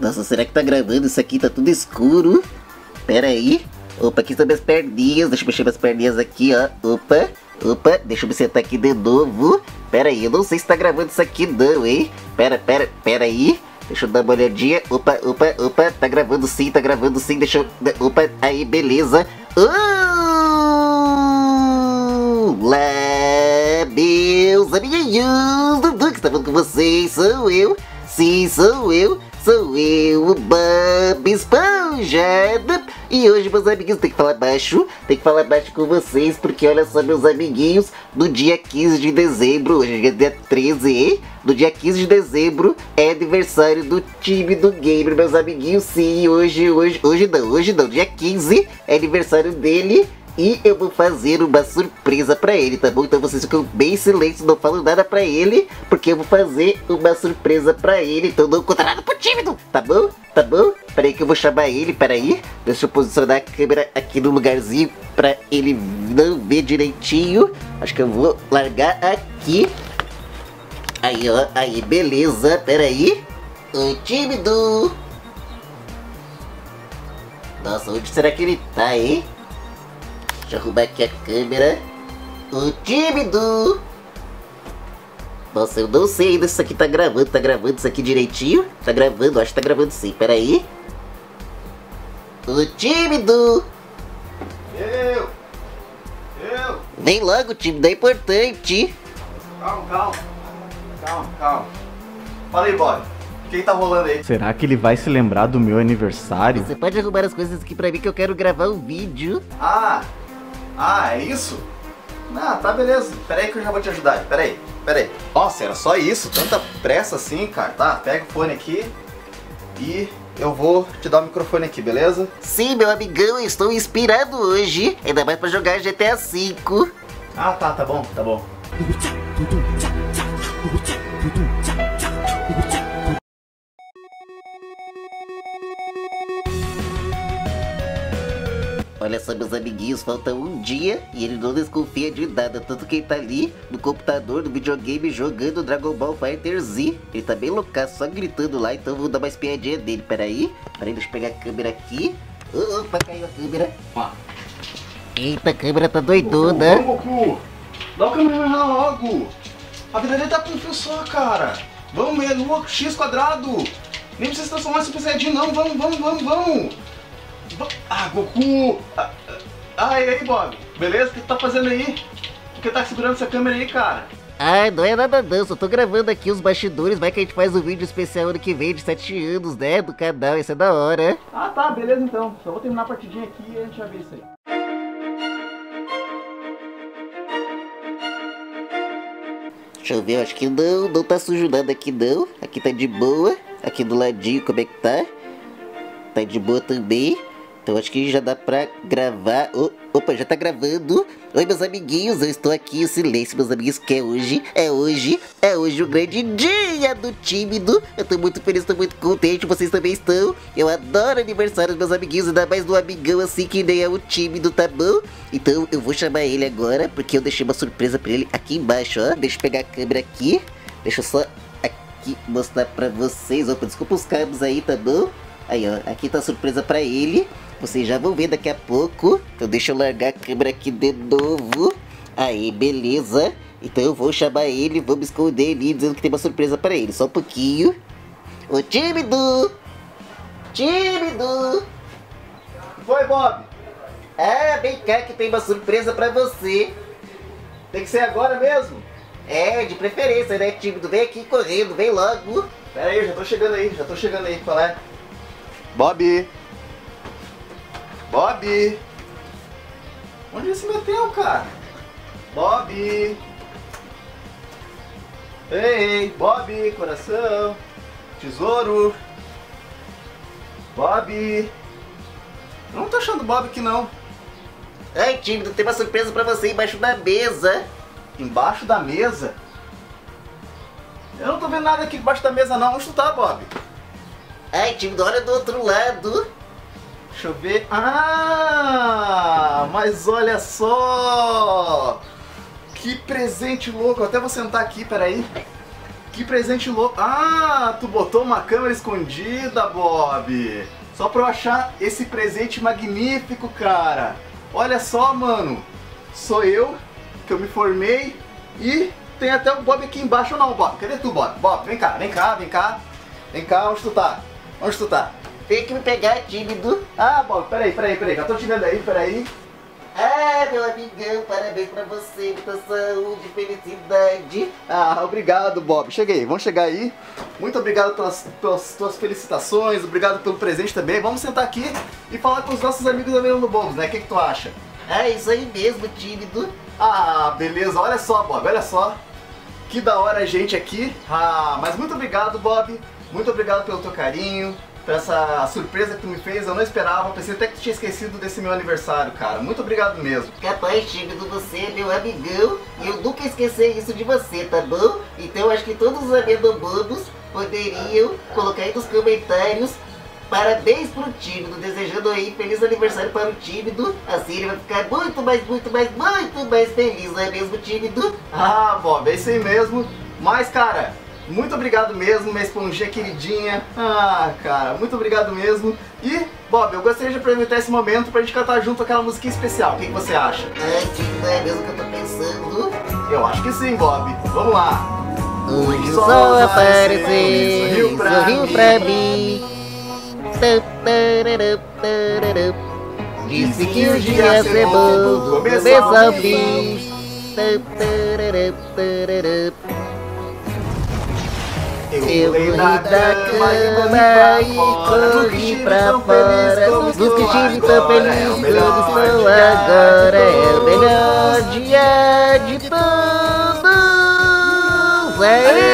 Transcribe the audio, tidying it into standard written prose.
Nossa, será que tá gravando isso aqui? Tá tudo escuro. Pera aí. Opa, aqui estão minhas perninhas. Deixa eu mexer minhas perninhas aqui, ó. Opa, opa. Deixa eu me sentar aqui de novo. Pera aí, eu não sei se tá gravando isso aqui não, hein. Pera aí. Deixa eu dar uma olhadinha. Opa, opa, opa. Tá gravando sim. Deixa eu... Opa, aí, beleza. Olá, meus amiguinhos do Duque. Tá falando com vocês? Sou eu. Sim, sou eu. Sou eu, o Bob Esponja. E hoje, meus amiguinhos, tem que falar baixo com vocês, porque olha só, meus amiguinhos, no dia 15 de dezembro, hoje é dia 13, no dia 15 de dezembro é aniversário do TimidoGamer, meus amiguinhos, sim, hoje não, dia 15 é aniversário dele. E eu vou fazer uma surpresa pra ele, tá bom? Então vocês ficam bem silêncios, não falam nada pra ele, porque eu vou fazer uma surpresa pra ele. Então não conta nada pro tímido, tá bom? Tá bom? Peraí que eu vou chamar ele, peraí. Deixa eu posicionar a câmera aqui no lugarzinho pra ele não ver direitinho. Acho que eu vou largar aqui. Aí, ó, aí, beleza, peraí. Oi, tímido. Nossa, onde será que ele tá, hein? Deixa eu arrumar aqui a câmera. O tímido! Nossa, eu não sei ainda se isso aqui tá gravando isso aqui direitinho? Tá gravando, acho que tá gravando sim, peraí. O tímido! Eu! Vem logo, tímido, é importante! Calma. Fala aí, boy. Quem tá rolando aí? Será que ele vai se lembrar do meu aniversário? Você pode arrumar as coisas aqui pra mim que eu quero gravar um vídeo. Ah, é isso? Ah, tá, beleza. Pera aí que eu já vou te ajudar. Pera aí. Nossa, era só isso? Tanta pressa assim, cara. Tá, pega o fone aqui e eu vou te dar o microfone aqui, beleza? Sim, meu amigão, eu estou inspirado hoje. Ainda mais pra jogar GTA V. Ah, tá bom. Olha só, meus amiguinhos, falta um dia e ele não desconfia de nada. Tanto que ele tá ali no computador, no videogame, jogando Dragon Ball Fighter Z. Ele tá bem loucaço, só gritando lá, então eu vou dar uma espiadinha dele. Peraí, deixa eu pegar a câmera aqui. Opa, caiu a câmera. Eita, a câmera tá doidona. Goku, dá o câmera logo. A vida dele tá com fio só, cara. Vamos, meia lua, x². Nem precisa transformar esse pesadinho, não. Vamos. Ah, Goku! E aí, Bob? Beleza? O que tu tá fazendo aí? Por que tá segurando essa câmera aí, cara? Ah, não é nada não, só tô gravando aqui os bastidores, vai que a gente faz um vídeo especial ano que vem de 7 anos, né, do canal, isso é da hora. Ah, tá, beleza então. Só vou terminar a partidinha aqui e a gente já vê isso aí. Deixa eu ver, acho que não tá sujo nada aqui não. Aqui tá de boa, aqui do ladinho, como é que tá? Tá de boa também, então acho que já dá pra gravar. Opa, já tá gravando. Oi, meus amiguinhos, eu estou aqui em silêncio, meus amiguinhos, que é hoje o grande dia do tímido. Eu tô muito feliz, tô muito contente, vocês também estão. Eu adoro aniversários, meus amiguinhos, ainda mais do amigão assim que nem é o tímido, tá bom? Então eu vou chamar ele agora, porque eu deixei uma surpresa pra ele aqui embaixo, ó. Deixa eu pegar a câmera aqui, deixa eu só aqui mostrar pra vocês. Opa, desculpa os cabos aí, tá bom? Aí, ó, aqui tá a surpresa pra ele. Vocês já vão ver daqui a pouco. Então deixa eu largar a câmera aqui de novo. Aí, beleza. Então eu vou chamar ele, vou me esconder ali, dizendo que tem uma surpresa pra ele. Só um pouquinho. Ô, tímido! Foi, Bob? Ah, vem cá que tem uma surpresa pra você. Tem que ser agora mesmo? É, de preferência, né, tímido? Vem aqui correndo, vem logo. Pera aí, eu já tô chegando aí. Qual é? Bob! Onde ele se meteu, cara? Bob! Ei, Bob! Coração! Tesouro! Bob! Eu não tô achando Bob aqui, não. Ai, tímido, tem uma surpresa pra você embaixo da mesa. Embaixo da mesa? Eu não tô vendo nada aqui embaixo da mesa, não. Onde tu tá, Bob? Ai, tímido, olha do outro lado. Deixa eu ver. Ah, mas olha só. Que presente louco. Até vou sentar aqui, peraí. Que presente louco. Ah, tu botou uma câmera escondida, Bob. Só pra eu achar esse presente magnífico, cara. Olha só, mano. Sou eu, que eu me formei. E tem até o Bob aqui embaixo. Não, Bob, cadê tu, Bob? Bob, vem cá, vem cá, vem cá. Vem cá, onde tu tá? Onde tu tá? Tem que me pegar, tímido. Ah, Bob, peraí, peraí, peraí. Já tô te vendo aí, peraí. Ah, meu amigão, parabéns pra você. Muita saúde, felicidade. Ah, obrigado, Bob. Cheguei, vamos chegar aí. Muito obrigado pelas tuas felicitações. Obrigado pelo presente também. Vamos sentar aqui e falar com os nossos amigos da Melano Bombos, né? O que que tu acha? Ah, isso aí mesmo, tímido. Ah, beleza. Olha só, Bob, olha só. Que da hora a gente aqui. Ah, mas muito obrigado, Bob. Muito obrigado pelo teu carinho, por essa surpresa que tu me fez. Eu não esperava, pensei até que tu tinha esquecido desse meu aniversário, cara. Muito obrigado mesmo. Capaz, tímido, você é meu amigão. Eu nunca esqueci isso de você, tá bom? Então acho que todos os amendobobos poderiam colocar aí nos comentários parabéns pro tímido, desejando aí feliz aniversário para o tímido. Assim ele vai ficar muito mais feliz, não é mesmo, tímido? Ah, Bob, é isso aí mesmo. Mas, cara, muito obrigado mesmo, minha esponjinha queridinha. Ah, cara, muito obrigado mesmo. E, Bob, eu gostaria de aproveitar esse momento pra gente cantar junto aquela musiquinha especial. O que que você acha? Não é mesmo que eu tô pensando? Eu acho que sim, Bob. Vamos lá. O sol apareceu, sorriu pra mim. Disse que o dia é bom, começou a vir. Eu pulei da cama e corri pra fora. Dos que tive tão feliz como estou agora. É o melhor dia de todos.